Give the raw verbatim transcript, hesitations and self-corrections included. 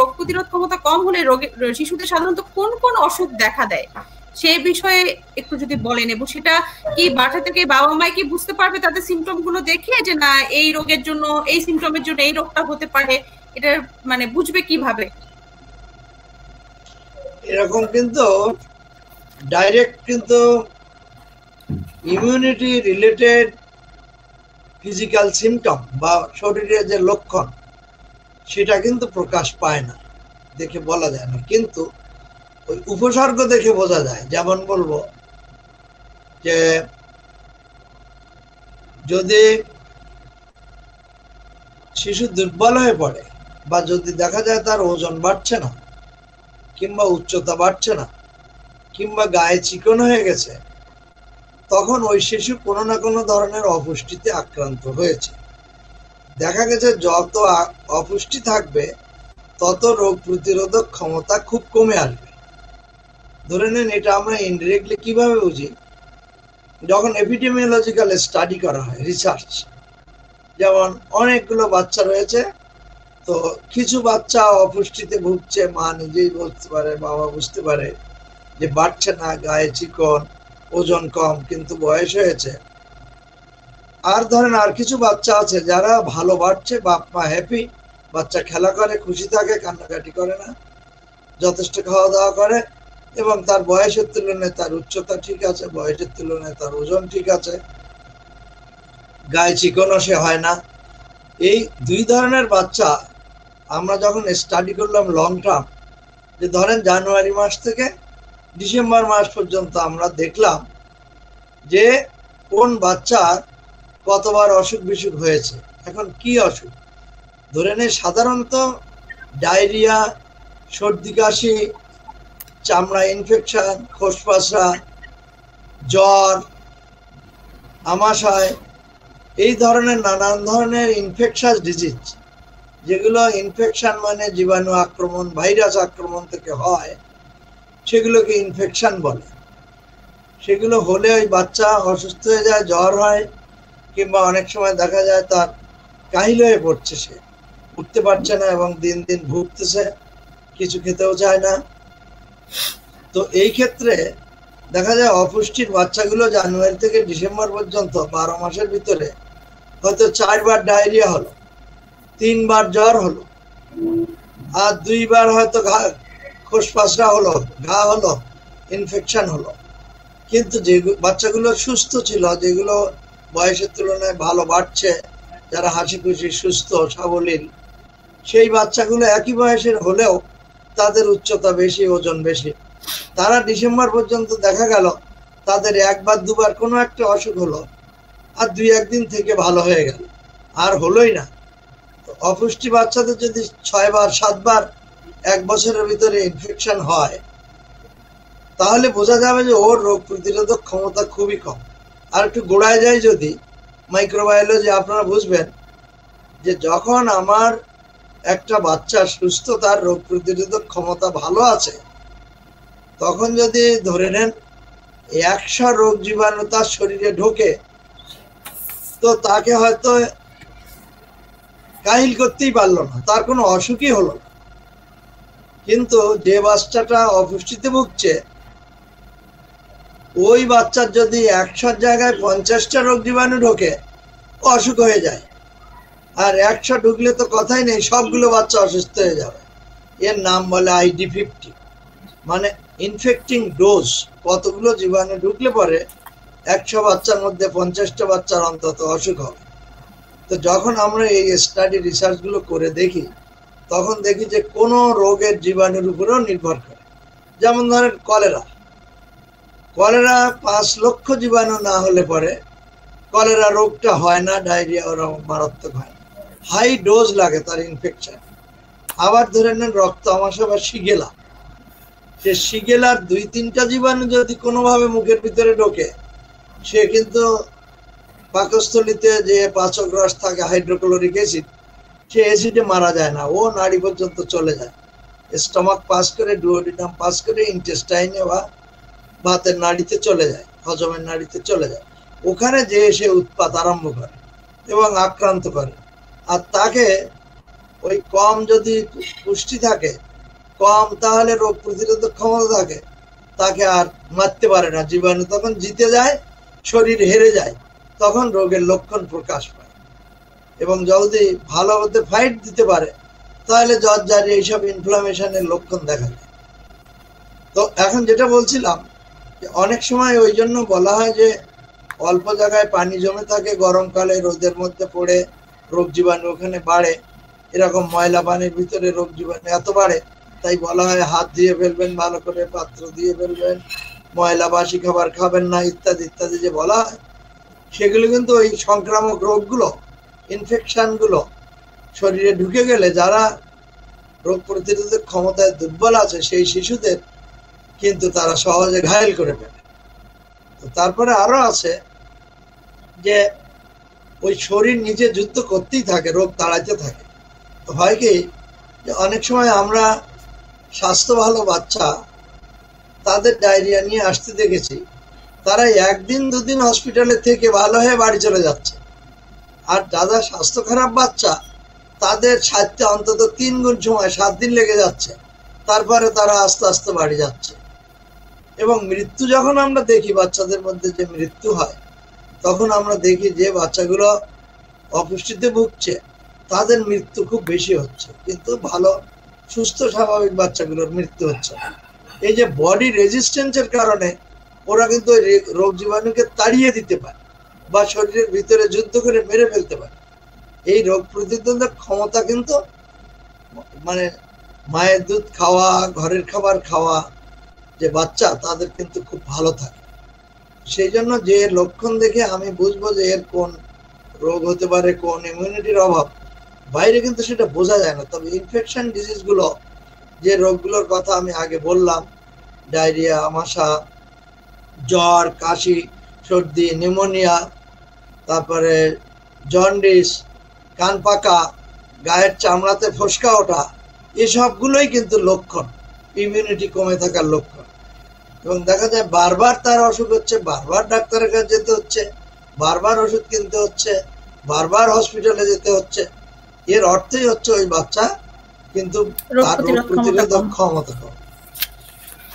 রোগ প্রতিরোধ ক্ষমতা কম হলে শিশুদের সাধারণত কোন কোন অসুখ দেখা দেয় সেই বিষয়ে একটু যদি বলেন, এবং সেটা কি বাচ্চা থেকে বাবা মা কি বুঝতে পারবে তাদের সিম্পটম গুলো দেখে যে না এই রোগের জন্য এই সিম্পটমের জন্য এই রোগটা হতে পারে, এটা মানে বুঝবে কিভাবে? এরকম কিন্তু ডাইরেক্ট কিন্তু ইমিউনিটি রিলেটেড ফিজিক্যাল সিম্পটম বা শরীরের যে লক্ষণ সেটা কিন্তু প্রকাশ পায় না, দেখে বলা যায় না, কিন্তু ওই উপসর্গ দেখে বোঝা যায়। যেমন বলবো যে যদি শিশু দুর্বল হয়ে পড়ে বা যদি দেখা যায় তার ওজন বাড়ছে না কিংবা উচ্চতা বাড়ছে না কিংবা গায়ে চিকন হয়ে গেছে, তখন ওই শিশু কোনো না কোনো ধরনের অপুষ্টিতে আক্রান্ত হয়েছে। দেখা গেছে যত অপুষ্টি থাকবে তত রোগ প্রতিরোধক ক্ষমতা খুব কমে আসবে। ধরে নেন এটা আমরা ইনডিরেক্টলি কিভাবে বুঝি, যখন এপিডেমিওলজিক্যাল স্টাডি করা হয়, রিসার্চ, যেমন অনেকগুলো বাচ্চা রয়েছে, তো কিছু বাচ্চা অপুষ্টিতে ভুগছে, মা নিজেই বুঝতে পারে, বাবা বুঝতে পারে যে বাড়ছে না, গায়ে চিকন, ওজন কম, কিন্তু বয়স হয়েছে। আর ধরেন আর কিছু বাচ্চা আছে যারা ভালো বাড়ছে, বাপ মা হ্যাপি, বাচ্চা খেলা করে, খুশি থাকে, কান্নাকাটি করে না, যথেষ্ট খাওয়া দাওয়া করে এবং তার বয়সের তুলনায় তার উচ্চতা ঠিক আছে, বয়সের তুলনায় তার ওজন ঠিক আছে, গায়ে চিকনও সে হয় না। এই দুই ধরনের বাচ্চা আমরা যখন স্টাডি করলাম লং টার্ম, যে ধরেন জানুয়ারি মাস থেকে ডিসেম্বর মাস পর্যন্ত আমরা দেখলাম যে কোন বাচ্চার কতবার অসুখ বিসুখ হয়েছে। এখন কি অসুখ ধরে নে, সাধারণত ডায়রিয়া, সর্দি কাশি, চামড়া ইনফেকশন, খোসপাসা, জ্বর, আমাশয়, এই ধরনের নানান ধরনের ইনফেকশাস ডিজিজ, যেগুলো ইনফেকশান মানে জীবাণু আক্রমণ, ভাইরাস আক্রমণ থেকে হয়, সেগুলোকে ইনফেকশান বলে। সেগুলো হলে ওই বাচ্চা অসুস্থ হয়ে যায়, জ্বর হয়, কিংবা অনেক সময় দেখা যায় তার কাহিল হয়ে পড়ছে, সে উঠতে পারছে না এবং দিন দিন ভুগতেছে, কিছু খেতেও চায় না। তো এই ক্ষেত্রে দেখা যায় অপুষ্টির বাচ্চাগুলো জানুয়ারি থেকে ডিসেম্বর পর্যন্ত বারো মাসের ভিতরে হয়তো চারবার ডায়রিয়া হলো, তিনবার জ্বর হলো, আর দুইবার হয়তো ঘা খোসপাসা হলো, ঘা হলো, ইনফেকশন হলো। কিন্তু যে বাচ্চাগুলো সুস্থ ছিল, যেগুলো বয়সের তুলনায় ভালো বাড়ছে, যারা হাসি খুশি, সুস্থ, সাবলীল, সেই বাচ্চাগুলো একই বয়সের হলেও তাদের উচ্চতা বেশি, ওজন বেশি, তারা ডিসেম্বর পর্যন্ত দেখা গেল তাদের একবার দুবার কোনো একটা অসুখ হলো, আর দুই একদিন থেকে ভালো হয়ে গেল, আর হলোই না। অপুষ্টি বাচ্চাদের যদি ছয়বার সাতবার এক বছরের ভিতরে ইনফেকশন হয়, তাহলে বোঝা যাবে যে ওর রোগ প্রতিরোধক ক্ষমতা খুবই কম। আর একটু গোড়ায় যায় যদি মাইক্রোবায়োলজি, আপনারা বুঝবেন যে যখন আমার একটা বাচ্চা সুস্থ, তার রোগ প্রতিরোধক ক্ষমতা ভালো আছে, তখন যদি ধরে নেন একশো রোগ জীবাণু তার শরীরে ঢোকে, তো তাকে হয়তো কাহিল করতেই পারলো না, তার কোনো অসুখই হলো না। কিন্তু যে বাচ্চাটা অপুষ্টিতে ভুগছে, ওই বাচ্চার যদি একশোর জায়গায় পঞ্চাশটা রোগ জীবাণু ঢোকে, অসুখ হয়ে যায়। আর একশো ঢুকলে তো কথাই নেই, সবগুলো বাচ্চা অসুস্থ হয়ে যাবে। এর নাম বলে আইডি ফিফটি, মানে ইনফেক্টিং ডোজ। কতগুলো জীবাণু ঢুকলে পরে একশো বাচ্চার মধ্যে পঞ্চাশটা বাচ্চার অন্তত অসুখ হবে। তো যখন আমরা এই স্টাডি রিসার্চগুলো করে দেখি, তখন দেখি যে কোনো রোগের জীবাণুর উপরেও নির্ভর করে। যেমন ধরেন কলেরা, কলেরা পাঁচ লক্ষ জীবাণু না হলে পরে কলেরা রোগটা হয় না, ডায়রিয়া ওরা মারাত্মক হয় না, হাই ডোজ লাগে তার ইনফেকশন। আবার ধরে নেন রক্ত আমাশয় বা সিগেলা, সে সিগেলার দুই তিনটা জীবাণু যদি কোনোভাবে মুখের ভিতরে ঢোকে, সে কিন্তু পাকস্থলিতে যে পাচক রস থাকে, হাইড্রোক্লোরিক অ্যাসিড, সে অ্যাসিডে মারা যায় না, ও নাড়ি পর্যন্ত চলে যায়, স্টমাক পাস করে, ডুওডিনাম পাস করে ইন্টেস্টাইনে বা ভাতের নাড়িতে চলে যায়, হজমের নাড়িতে চলে যায়, ওখানে যে সে উৎপাত আরম্ভ করে এবং আক্রান্ত করে। আর তাকে ওই কম যদি পুষ্টি থাকে কম তাহলে রোগ প্রতিরোধক ক্ষমতা থাকে তাকে আর মারতে পারে না জীবাণু তখন জিতে যায় শরীর হেরে যায় তখন রোগের লক্ষণ প্রকাশ পায় এবং যদি ভালো মতো ফাইট দিতে পারে তাহলে জ্বর জারি এইসব ইনফ্লামেশনের লক্ষণ দেখা যায়। তো এখন যেটা বলছিলাম অনেক সময় ওই জন্য বলা হয় যে অল্প জায়গায় পানি জমে থাকে গরমকালে রোদের মধ্যে পড়ে রোগ জীবাণু ওখানে বাড়ে এরকম ময়লা পানির ভিতরে রোগ জীবাণু এত বাড়ে তাই বলা হয় হাত দিয়ে ফেলবেন ভালো করে পাত্র দিয়ে ফেলবেন ময়লা বাসি খাবার খাবেন না ইত্যাদি ইত্যাদি যে বলা হয় সেগুলো কিন্তু ওই সংক্রামক রোগগুলো ইনফেকশানগুলো শরীরে ঢুকে গেলে যারা রোগ প্রতিরোধের ক্ষমতায় দুর্বল আছে সেই শিশুদের কিন্তু তারা সহজে ঘায়েল করে ফেলে। তো তারপরে আরও আছে যে ওই শরীর নিজে যুদ্ধ করতেই থাকে রোগ তাড়াইতে থাকে। তো হয় কি যে অনেক সময় আমরা স্বাস্থ্য ভালো বাচ্চা তাদের ডায়রিয়া নিয়ে আসতে দেখেছি তারা একদিন দুদিন হসপিটালে থেকে ভালো হয়ে বাড়ি চলে যাচ্ছে আর যারা স্বাস্থ্য খারাপ বাচ্চা তাদের সাথে অন্তত তিন গুণ সময় সাত দিন লেগে যাচ্ছে তারপরে তারা আস্তে আস্তে বাড়ি যাচ্ছে এবং মৃত্যু যখন আমরা দেখি বাচ্চাদের মধ্যে যে মৃত্যু হয় তখন আমরা দেখি যে বাচ্চাগুলো অপুষ্টিতে ভুগছে তাদের মৃত্যু খুব বেশি হচ্ছে কিন্তু ভালো সুস্থ স্বাভাবিক বাচ্চাগুলোর মৃত্যু হচ্ছে না। এই যে বডি রেজিস্ট্যান্সের কারণে ওরা কিন্তু রোগ জীবাণুকে তাড়িয়ে দিতে পারে বা শরীরের ভিতরে যুদ্ধ করে মেরে ফেলতে পারে এই রোগ প্রতিরোধক ক্ষমতা কিন্তু মানে মায়ের দুধ খাওয়া ঘরের খাবার খাওয়া যে বাচ্চা তাদের কিন্তু খুব ভালো থাকে। সেই জন্য যে লক্ষণ দেখে আমি বুঝবো যে এর কোন রোগ হতে পারে কোন ইমিউনিটির অভাব বাইরে কিন্তু সেটা বোঝা যায় না। তবে ইনফেকশন ডিজিজগুলো যে রোগগুলোর কথা আমি আগে বললাম ডায়রিয়া আমাশা জ্বর কাশি সর্দি নিউমোনিয়া তারপরে জন্ডিস কান পাকা গায়ের চামড়াতে ফোসকা ওঠা এসবগুলোই কিন্তু লক্ষণ ইমিউনিটি কমে থাকার লক্ষণ এবং দেখা যায় বারবার তার অসুখ হচ্ছে বারবার ডাক্তারের কাছে যেতে হচ্ছে বারবার ওষুধ কিনতে হচ্ছে বারবার হসপিটালে যেতে হচ্ছে এর অর্থই হচ্ছে ওই বাচ্চা কিন্তু তার রোগ প্রতিরোধক ক্ষমতা কম।